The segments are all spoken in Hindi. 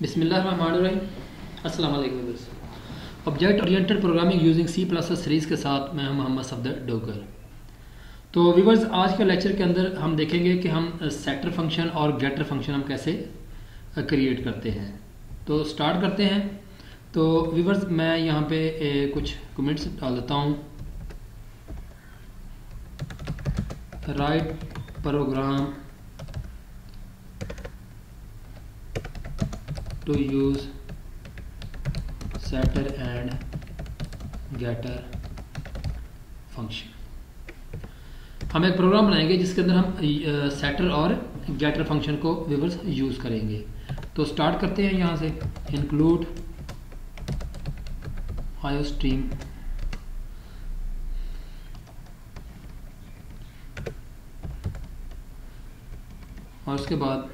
बिस्मिल्लाहिर्रहमानिर्रहीम अस्सलाम वालेकुम। Object oriented programming using C++ series के साथ मैं हूं मोहम्मद सफदर डोगर। तो व्यूवर्स, आज के लेक्चर के अंदर हम देखेंगे कि हम सेटर फंक्शन और गेटर फंक्शन हम कैसे क्रिएट करते हैं। तो स्टार्ट करते हैं। तो व्यूवर्स, मैं यहाँ पे कुछ कमेंट्स डाल देता हूँ। Write program to use setter and getter function। हम एक प्रोग्राम बनाएंगे जिसके अंदर हम setter और getter फंक्शन को व्यूअर्स यूज करेंगे। तो स्टार्ट करते हैं यहाँ से। include iostream और उसके बाद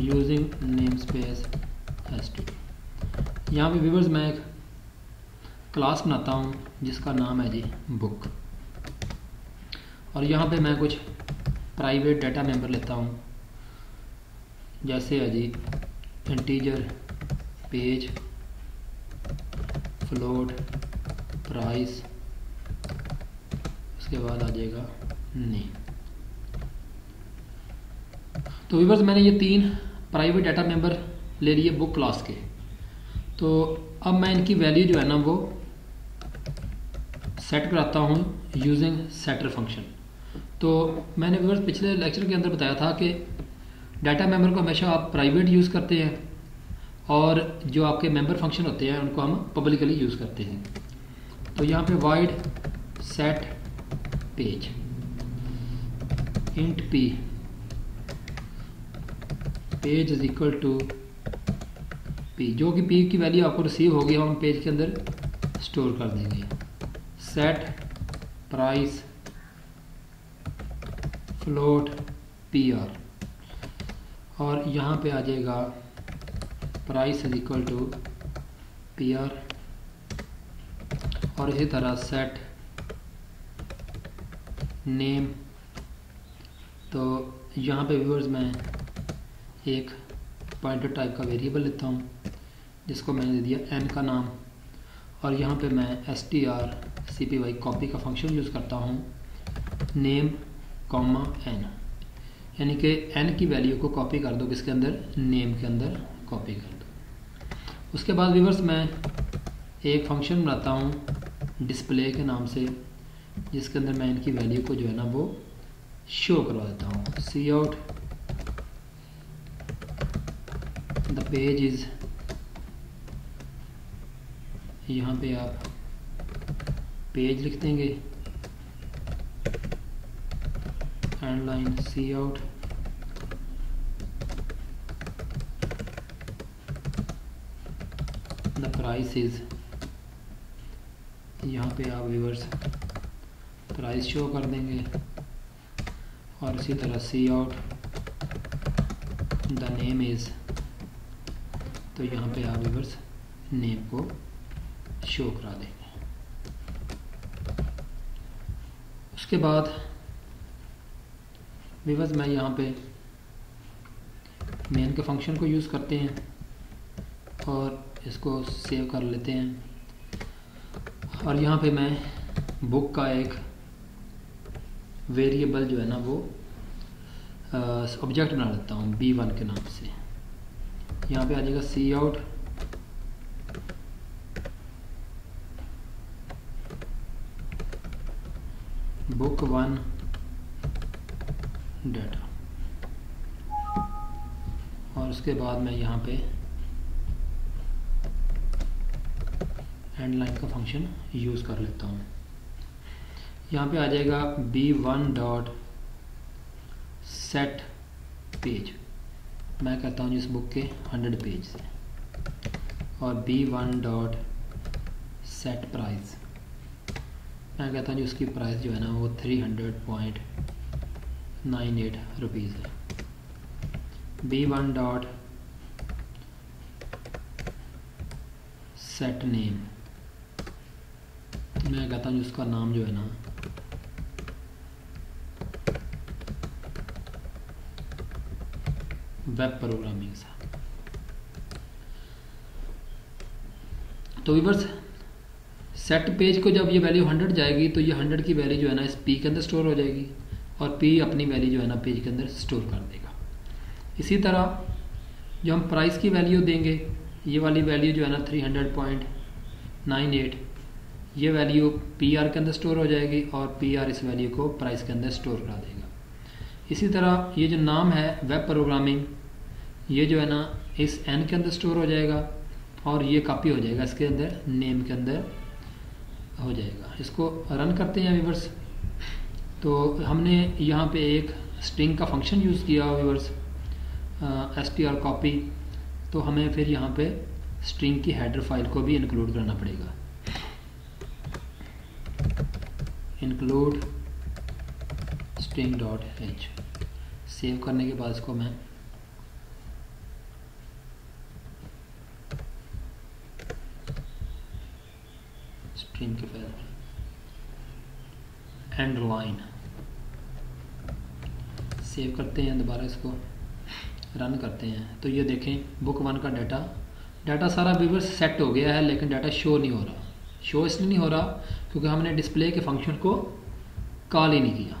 यूजिंग नेम स्पेस एसटी। यहाँ पर व्यूअर्स मैं एक क्लास बनाता हूँ जिसका नाम है जी बुक, और यहाँ पे मैं कुछ प्राइवेट डाटा मेंबर लेता हूँ, जैसे है जी इंटीजर, पेज, फ्लोट, प्राइस, उसके बाद आ जाएगा नेम। तो व्यूअर्स, मैंने ये तीन प्राइवेट डाटा मेंबर ले लिए बुक क्लास के। तो अब मैं इनकी वैल्यू जो है ना वो सेट कराता हूँ यूजिंग सेटर फंक्शन। तो मैंने व्यूअर्स पिछले लेक्चर के अंदर बताया था कि डाटा मेंबर को हमेशा आप प्राइवेट यूज़ करते हैं और जो आपके मेंबर फंक्शन होते हैं उनको हम पब्लिकली यूज़ करते हैं। तो यहाँ पे void set page int P page is equal to P, जो कि पी की वैल्यू आपको रिसीव होगी हम पेज के अंदर स्टोर कर देंगे। Set price float P R, और यहाँ पे आ जाएगा price is equal to P R, और इसी तरह सेट नेम। तो यहाँ पे व्यूअर्स मैं एक पॉइंटर टाइप का वेरिएबल लेता हूँ जिसको मैंने दे दिया एन का नाम, और यहाँ पे मैं str cpy कॉपी का फंक्शन यूज़ करता हूँ नेम कॉमा एन, यानी कि एन की वैल्यू को कॉपी कर दो किसके अंदर, नेम के अंदर कॉपी कर दो। उसके बाद व्यूअर्स मैं एक फंक्शन बनाता हूँ डिस्प्ले के नाम से जिसके अंदर मैं इनकी वैल्यू को जो है ना वो शो करवा देता हूँ। सी आउट द पेज इज, यहाँ पे आप पेज लिख देंगे end line C out the price is, यहाँ पे आप व्यूअर्स प्राइस शो कर देंगे, और इसी तरह सी आउट द नेम इज, तो यहाँ पे आप व्यूअर्स नेम को शो करा देंगे। उसके बाद व्यूअर्स मैं यहाँ पे मेन के फंक्शन को यूज़ करते हैं और इसको सेव कर लेते हैं, और यहाँ पे मैं बुक का एक वेरिएबल जो है ना वो ऑब्जेक्ट बना लेता हूँ b1 के नाम से। यहाँ पे आ जाएगा सी आउट बुक वन डाटा, और उसके बाद मैं यहाँ पे एंड लाइन का फंक्शन यूज कर लेता हूँ। यहाँ पे आ जाएगा b1 डॉट सेट पेज, मैं कहता हूँ जिस बुक के 100 पेज से, और b1 डॉट सेट प्राइस, मैं कहता हूँ जी उसकी प्राइस जो है ना वो 300.98 रुपीज़ है। b1 डॉट सेट नेम, मैं कहता हूँ जी उसका नाम जो है ना वेब प्रोग्रामिंग सा। तो व्यूअर्स सेट पेज को जब ये वैल्यू 100 जाएगी तो ये 100 की वैल्यू जो है ना इस पी के अंदर स्टोर हो जाएगी और पी अपनी वैल्यू जो है ना पेज के अंदर स्टोर कर देगा। इसी तरह जो हम प्राइस की वैल्यू देंगे ये वाली वैल्यू जो है ना 300.98 ये वैल्यू पी आर के अंदर स्टोर हो जाएगी और पी आर इस वैल्यू को प्राइस के अंदर स्टोर करा देगा। इसी तरह ये जो नाम है वेब प्रोग्रामिंग ये जो है ना इस एन के अंदर स्टोर हो जाएगा और ये कॉपी हो जाएगा इसके अंदर नेम के अंदर हो जाएगा। इसको रन करते हैं व्यूअर्स। तो हमने यहाँ पे एक स्ट्रिंग का फंक्शन यूज़ किया व्यूअर्स str कॉपी, तो हमें फिर यहाँ पे स्ट्रिंग की हेडर फाइल को भी इंक्लूड करना पड़ेगा। इंक्लूड स्ट्रिंग .h सेव करने के बाद इसको मैं स्ट्रिंग के फाइल एंड लाइन सेव करते हैं, दोबारा इसको रन करते हैं। तो ये देखें बुक वन का डाटा सारा व्यूअर्स सेट हो गया है, लेकिन डाटा शो नहीं हो रहा। शो इसलिए नहीं हो रहा क्योंकि हमने डिस्प्ले के फंक्शन को कॉल ही नहीं किया।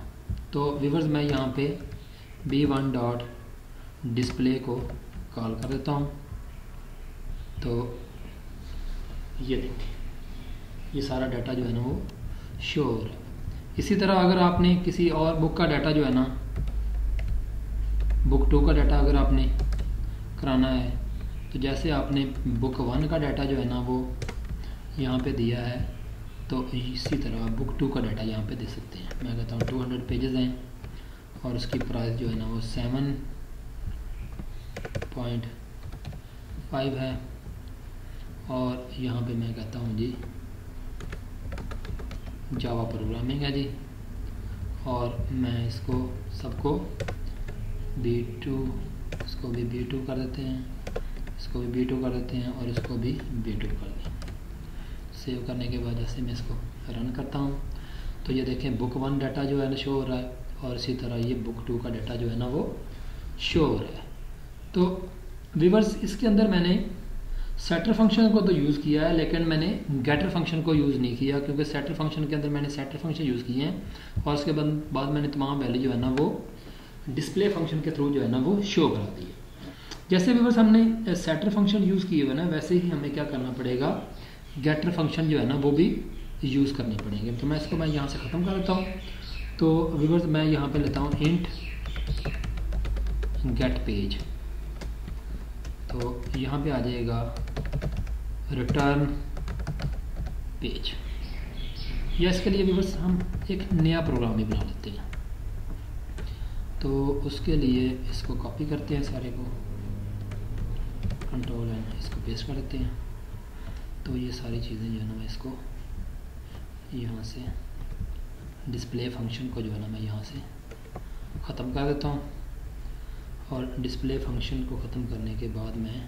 तो व्यूअर्स मैं यहाँ पे b1.display को कॉल कर देता हूँ। तो ये देखिए ये सारा डाटा जो है ना वो शो हो रहा है। इसी तरह अगर आपने किसी और बुक का डाटा जो है ना बुक 2 का डाटा अगर आपने कराना है तो जैसे आपने बुक 1 का डाटा जो है ना वो यहाँ पे दिया है तो इसी तरह बुक 2 का डाटा यहाँ पे दे सकते हैं। मैं कहता हूँ 200 पेजेस हैं और उसकी प्राइस जो है ना वो 7.5 है और यहाँ पे मैं कहता हूँ जी जावा प्रोग्रामिंग है जी और मैं इसको सबको B2 इसको भी B2 कर देते हैं, इसको भी B2 कर देते हैं और इसको भी B2 कर दें। सेव करने के बाद जैसे मैं इसको रन करता हूँ तो ये देखें बुक 1 डाटा जो है ना शो हो रहा है और इसी तरह ये बुक 2 का डाटा जो है ना वो शो हो रहा है। तो व्यूअर्स इसके अंदर मैंने सेटर फंक्शन को तो यूज़ किया है लेकिन मैंने गेटर फंक्शन को यूज़ नहीं किया क्योंकि सेटर फंक्शन के अंदर मैंने सेटर फंक्शन यूज़ किए हैं और उसके बाद मैंने तमाम वैल्यू जो है ना वो डिस्प्ले फंक्शन के थ्रू जो है ना वो शो करा दी है। जैसे व्यूअर्स हमने सेटर फंक्शन यूज़ किए हुए ना वैसे ही हमें क्या करना पड़ेगा गेटर फंक्शन जो है ना वो भी यूज़ करने पड़ेंगे। तो मैं इसको यहाँ से ख़त्म कर देता हूँ। तो व्यूअर्स मैं यहाँ पे लेता हूँ इंट गेट पेज, तो यहाँ पे आ जाएगा रिटर्न पेज। या इसके लिए व्यूअर्स हम एक नया प्रोग्राम भी बना लेते हैं। तो उसके लिए इसको कॉपी करते हैं, सारे को कंट्रोल एंड इसको पेस्ट कर देते हैं। तो ये सारी चीज़ें जो है ना मैं इसको यहाँ से डिस्प्ले फंक्शन को जो है ना मैं यहाँ से ख़त्म कर देता हूँ और डिस्प्ले फंक्शन को ख़त्म करने के बाद मैं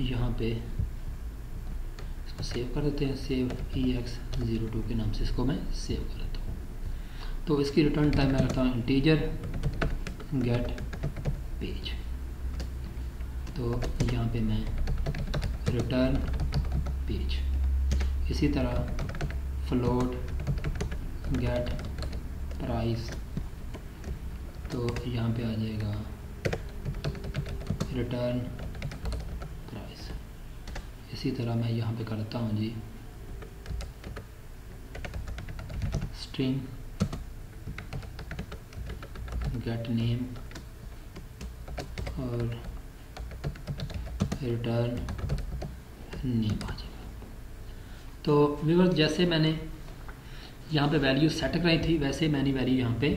यहाँ पे इसको सेव कर देते हैं। सेव ex02 के नाम से इसको मैं सेव कर देता हूँ। तो इसकी रिटर्न टाइम मैं रखता हूँ इंटीजर गेट पेज, तो यहाँ पे मैं रिटर्न पेज। इसी तरह फ्लोट गेट प्राइस, तो यहाँ पे आ जाएगा रिटर्न प्राइस। इसी तरह मैं यहाँ पे करता हूँ जी स्ट्रिंग गेट नेम और रिटर्न नेम आ जाएगा। तो व्यूअर्स जैसे मैंने यहाँ पे वैल्यू सेट कराई थी वैसे मैंने वैल्यू यहाँ पे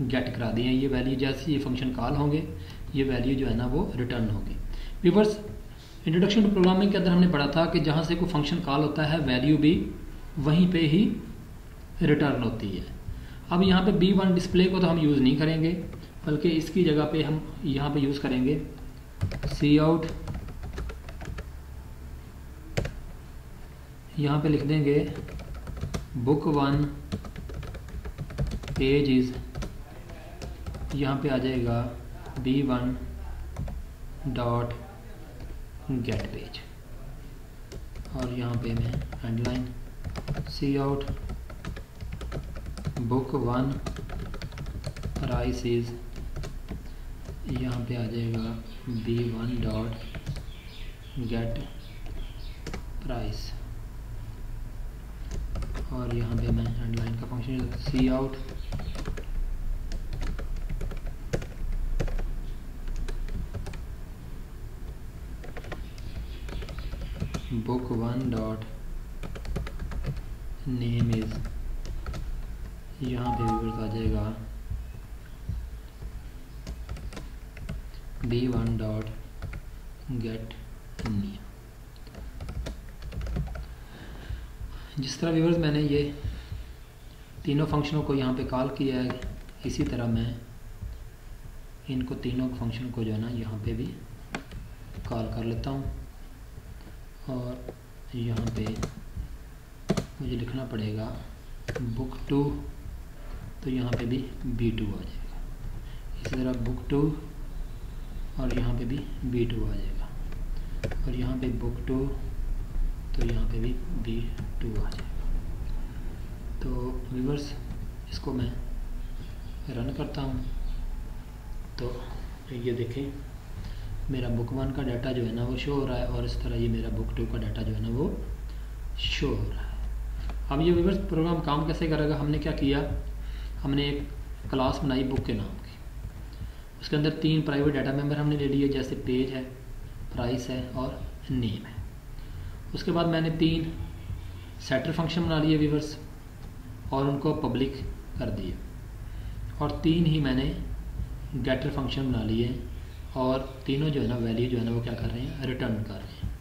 गेट करा दी है। ये वैल्यू जैसे ये फंक्शन कॉल होंगे ये वैल्यू जो है ना वो रिटर्न होगी। व्यूअर्स इंट्रोडक्शन टू प्रोग्रामिंग के अंदर हमने पढ़ा था कि जहाँ से कोई फंक्शन कॉल होता है वैल्यू भी वहीं पे ही रिटर्न होती है। अब यहाँ पे B1 डिस्प्ले को तो हम यूज़ नहीं करेंगे बल्कि इसकी जगह पे हम यहाँ पे यूज़ करेंगे cout, यहाँ पे लिख देंगे book 1 पेजेस, यहाँ पे आ जाएगा B1.getPage। और यहाँ पे मैं हेडलाइन सी आउट बुक वन राइसेज, यहाँ पे आ जाएगा B1 डॉट गेट प्राइस, और यहाँ पे मैं हेडलाइन का function C out book one dot name is, यहाँ पे व्यूअर्स आ जाएगा B1 डॉट गेट नेम। जिस तरह व्यूअर्स मैंने ये तीनों फंक्शनों को यहाँ पे कॉल किया है, इसी तरह मैं इनको तीनों फंक्शन को जो है ना यहाँ पे भी कॉल कर लेता हूँ। और यहाँ पे मुझे लिखना पड़ेगा बुक टू, तो यहाँ पे भी B2 आ जाएगा, इसी तरह बुक टू और यहाँ पे भी B2 आ जाएगा, और यहाँ पे बुक टू तो यहाँ पे भी B2 आ जाएगा। तो व्यूअर्स इसको मैं रन करता हूँ, तो ये देखें मेरा बुक वन का डाटा जो है ना वो शो हो रहा है, और इस तरह ये मेरा बुक टू का डाटा जो है ना वो शो हो रहा है। अब ये व्यूअर्स प्रोग्राम काम कैसे करेगा, हमने क्या किया, हमने एक क्लास बनाई बुक के नाम की, उसके अंदर तीन प्राइवेट डाटा मेंबर हमने ले लिए, जैसे पेज है, प्राइस है और नेम है। उसके बाद मैंने तीन सेटर फंक्शन बना लिए व्यूअर्स और उनको पब्लिक कर दिए, और तीन ही मैंने गेटर फंक्शन बना लिए, और तीनों जो है ना वैल्यू जो है ना वो क्या कर रहे हैं, रिटर्न कर रहे हैं।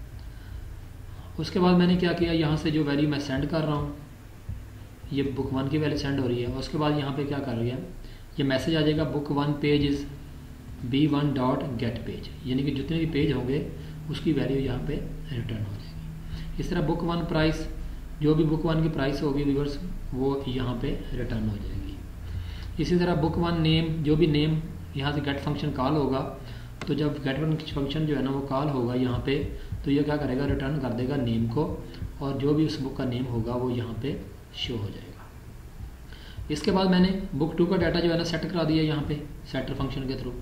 उसके बाद मैंने क्या किया, यहाँ से जो वैल्यू मैं सेंड कर रहा हूँ ये बुक वन की वैल्यू सेंड हो रही है, और उसके बाद यहाँ पे क्या कर रही है, ये मैसेज आ जाएगा book one page is B1 dot get page, यानी कि जितने भी पेज होंगे उसकी वैल्यू यहाँ पे रिटर्न हो जाएगी। इस तरह बुक वन प्राइस, जो भी बुक वन की प्राइस होगी व्यूअर्स वो यहाँ पे रिटर्न हो जाएगी। इसी तरह बुक वन नेम, जो भी नेम यहाँ से गेट फंक्शन कॉल होगा, तो जब गेट वन फंक्शन जो है ना वो कॉल होगा यहाँ पे, तो ये क्या करेगा, रिटर्न कर देगा नेम को, और जो भी उस बुक का नेम होगा वो यहाँ पे शो हो जाएगा। इसके बाद मैंने बुक टू का डाटा जो है ना सेट करा दिया यहाँ पे सेटर फंक्शन के थ्रू,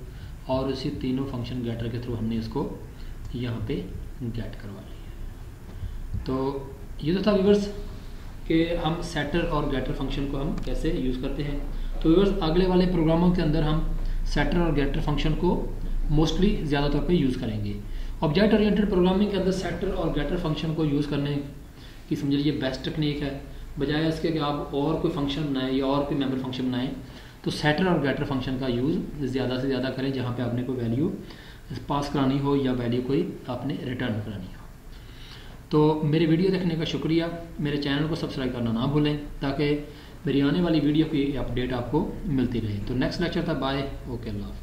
और उसी तीनों फंक्शन गेटर के थ्रू हमने इसको यहाँ पे गेट करवा लिया। तो ये तो था व्यूअर्स कि हम सेटर और गेटर फंक्शन को हम कैसे यूज़ करते हैं। तो व्यूअर्स अगले वाले प्रोग्रामों के अंदर हम सेटर और गेटर फंक्शन को मोस्टली ज़्यादा तौर पे यूज़ करेंगे। ऑब्जेक्ट ओरिएंटेड प्रोग्रामिंग के अंदर सेटर और गेटर फंक्शन को यूज़ करने की समझ लीजिए बेस्ट टेक्निक है, बजाय इसके कि आप और कोई फंक्शन बनाएं या और कोई मेंबर फंक्शन बनाएं, तो सेटर और गेटर फंक्शन का यूज़ ज़्यादा से ज़्यादा करें, जहाँ पे आपने कोई वैल्यू पास करानी हो या वैल्यू कोई आपने रिटर्न करानी हो। तो मेरी वीडियो देखने का शुक्रिया, मेरे चैनल को सब्सक्राइब करना ना भूलें, ताकि मेरी आने वाली वीडियो की अपडेट आपको मिलती रहे। तो नेक्स्ट लेक्चर तक बाय, ओके अल्लाह।